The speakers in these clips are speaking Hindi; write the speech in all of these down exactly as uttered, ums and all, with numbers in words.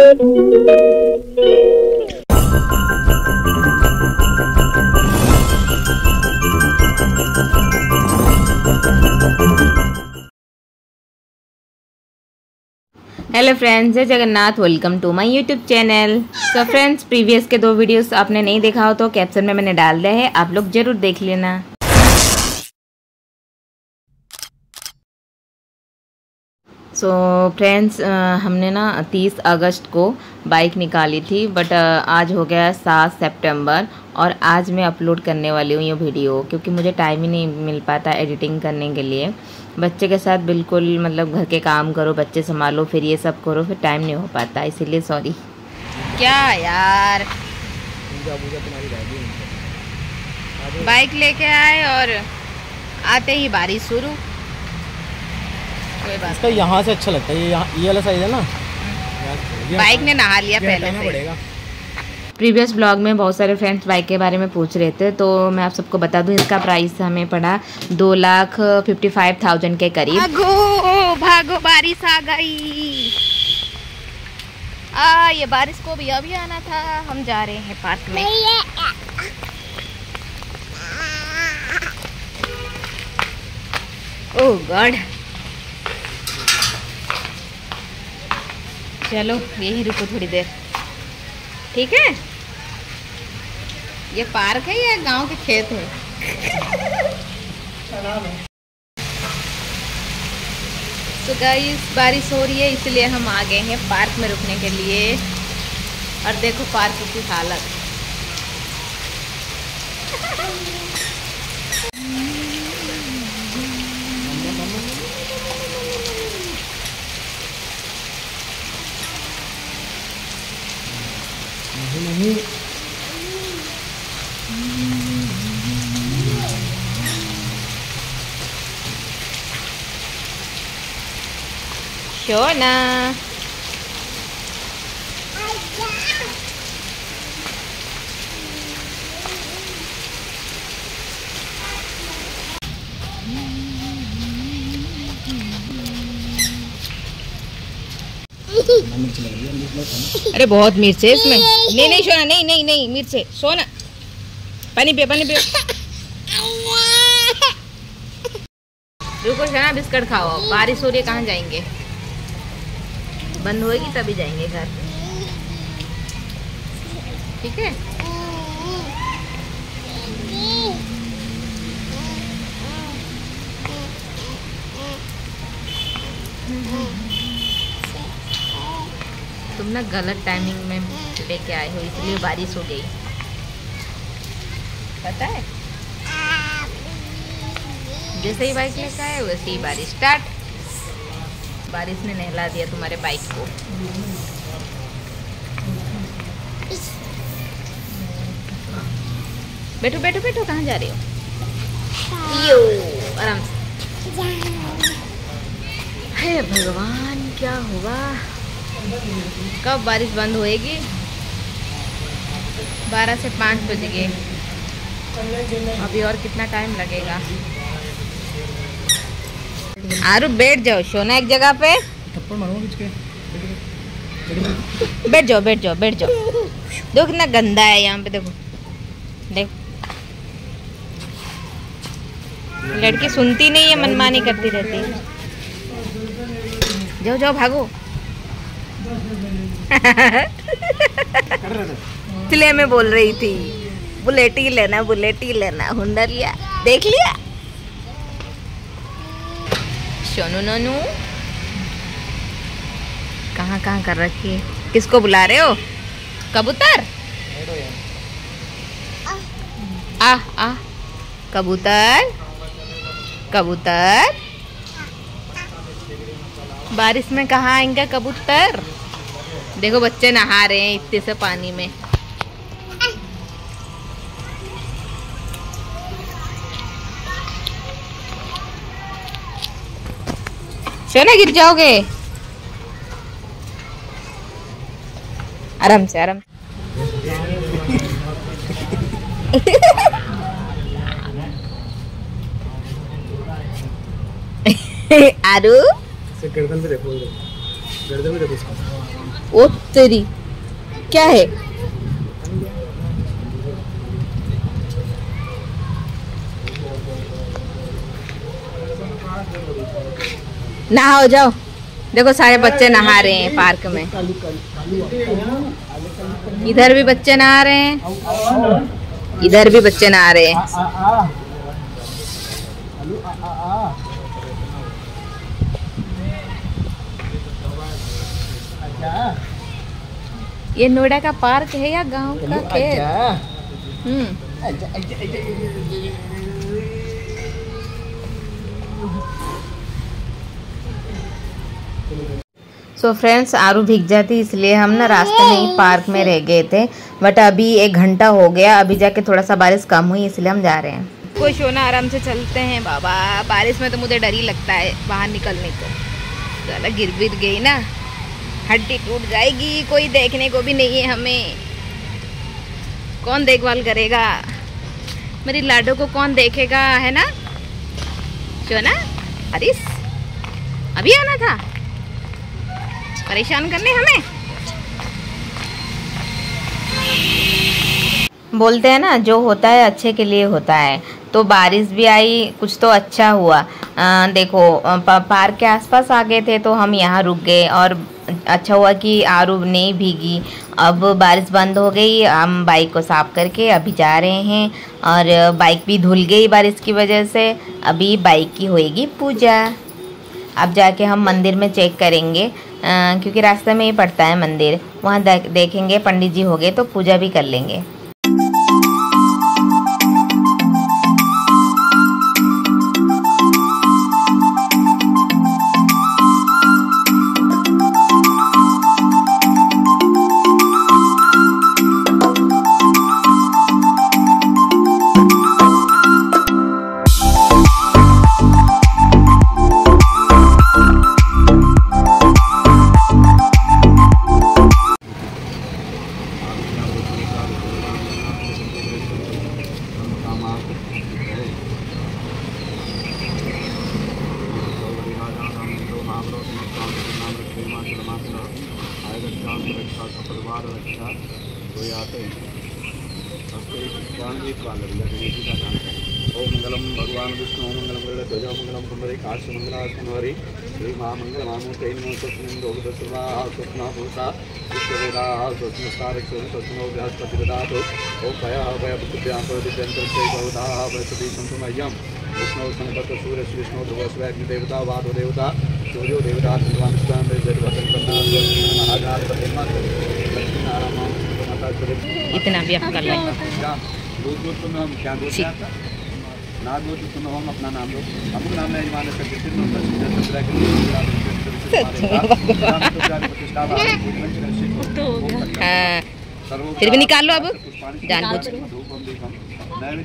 हेलो फ्रेंड्स, जय Jagannath. Welcome to my YouTube channel. तो फ्रेंड्स, प्रीवियस के दो वीडियोस आपने नहीं देखा हो तो कैप्शन में मैंने डाल दिया है, आप लोग जरूर देख लेना। सो so, फ्रेंड्स, हमने ना तीस अगस्त को बाइक निकाली थी, बट आज हो गया सात सितंबर और आज मैं अपलोड करने वाली हूँ ये वीडियो, क्योंकि मुझे टाइम ही नहीं मिल पाता एडिटिंग करने के लिए। बच्चे के साथ बिल्कुल मतलब घर के काम करो, बच्चे संभालो, फिर ये सब करो, फिर टाइम नहीं हो पाता, इसीलिए सॉरी। क्या यार, बाइक लेके आए और आते ही बारिश शुरू। इसका यहाँ से अच्छा लगता है, ये ये वाला साइज है ना, बाइक ने नहा लिया पहले से। प्रीवियस ब्लॉग में बहुत सारे फ्रेंड्स बाइक के बारे में पूछ रहे थे, तो मैं आप सबको बता दूं, इसका प्राइस हमें पड़ा दो लाख फिफ्टी फाइव थाउजेंड के करीब। भागो भागो, बारिश आ गई। आ ये बारिश को भी अभी आना था। हम जा रहे हैं पार्क में। ओह गॉड, चलो यही रुको थोड़ी देर, ठीक है। ये पार्क है या गांव के खेत है? तो गाइस, बारिश हो रही है इसलिए हम आ गए हैं पार्क में रुकने के लिए, और देखो पार्क की हालत। नहीं शोना, अरे बहुत मिर्च है इसमें। नहीं नहीं सोना, नहीं नहीं नहीं मिर्च है सोना। पानी पियो, पानी पियो। रुको सोना, बिस्किट खाओ। बारिश हो रही है, कहाँ जाएंगे? बंद होगी तभी जाएंगे घर, ठीक है। तुम ना गलत टाइमिंग में लेके आए हो, इसलिए बारिश हो गई, पता है। जैसे ही बाइक लेके आए वैसे ही बारिश स्टार्ट। बारिश ने नहला दिया तुम्हारे बाइक को। बैठो बैठो बैठो, कहाँ जा रहे हो? यो आराम से। हे भगवान, क्या होगा, कब बारिश बंद होएगी? बारह से पाँच बज गए, अभी और कितना टाइम लगेगा? आरू बैठ जाओ सोना एक जगह पे। थप्पड़ मारूंगा खींच के। बैठ जाओ बैठ जाओ बैठ जाओ। देखो कितना गंदा है यहाँ पे, देखो देख। लड़की सुनती नहीं है, मनमानी करती रहती है। जाओ जाओ भागो। इसलिए मैं बोल रही थी बुलेट ही लेना, बुलेट ही लेना। हुंडा लिया, देख लिया सोनू। नोनू कहाँ कहाँ कर रखी है? किसको बुला रहे हो? कबूतर, आ आ कबूतर कबूतर। बारिश में कहाँ आएंगे कबूतर? देखो बच्चे नहा रहे हैं इतने से पानी में। सोना गिर जाओगे, आराम से आराम। आरू गर्दन पे देखो, गर्दन पे देखो। उत्तरी क्या है? नहा हो जाओ। देखो सारे बच्चे नहा रहे हैं पार्क में। इधर भी बच्चे नहा रहे हैं, इधर भी बच्चे नहा रहे हैं। ये नोएडा का पार्क है या गांव का खेत? हम्म सो फ्रेंड्स, आरू भीग जाती इसलिए हम ना रास्ते में ही पार्क में रह गए थे, बट अभी एक घंटा हो गया। अभी जाके थोड़ा सा बारिश कम हुई इसलिए हम जा रहे हैं। खुश होना, आराम से चलते हैं बाबा। बारिश में तो मुझे डर ही लगता है बाहर निकलने को। ज़्यादा गिर गिर गई ना, हड्डी टूट जाएगी। कोई देखने को भी नहीं है, हमें कौन देखभाल करेगा? मेरी लाडो को कौन देखेगा, है ना? क्यों ना अरिस अभी आना था परेशान करने हमें। बोलते हैं ना, जो होता है अच्छे के लिए होता है। तो बारिश भी आई, कुछ तो अच्छा हुआ। आ, देखो पार्क के आसपास आ गए थे तो हम यहाँ रुक गए, और अच्छा हुआ कि आरू नहीं भीगी। अब बारिश बंद हो गई। हम बाइक को साफ करके अभी जा रहे हैं, और बाइक भी धुल गई बारिश की वजह से। अभी बाइक की होएगी पूजा। अब जाके हम मंदिर में चेक करेंगे, आ, क्योंकि रास्ते में ही पड़ता है मंदिर। वहाँ देखेंगे, पंडित जी हो गए तो पूजा भी कर लेंगे। इतना भी आप कर लें। नाम लो, सुनो हम अपना नाम लो। अपना नाम नहीं माने सकते थे, तो सत्रह के लिए फिर भी निकाल लो। अब जानबूझ के नारियल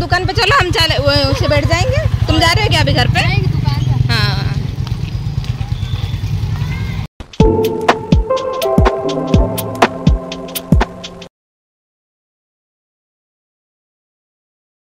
दुकान पे चलो, हम चले उसे बैठ जाएंगे। तुम जा रहे हो क्या अभी घर पे?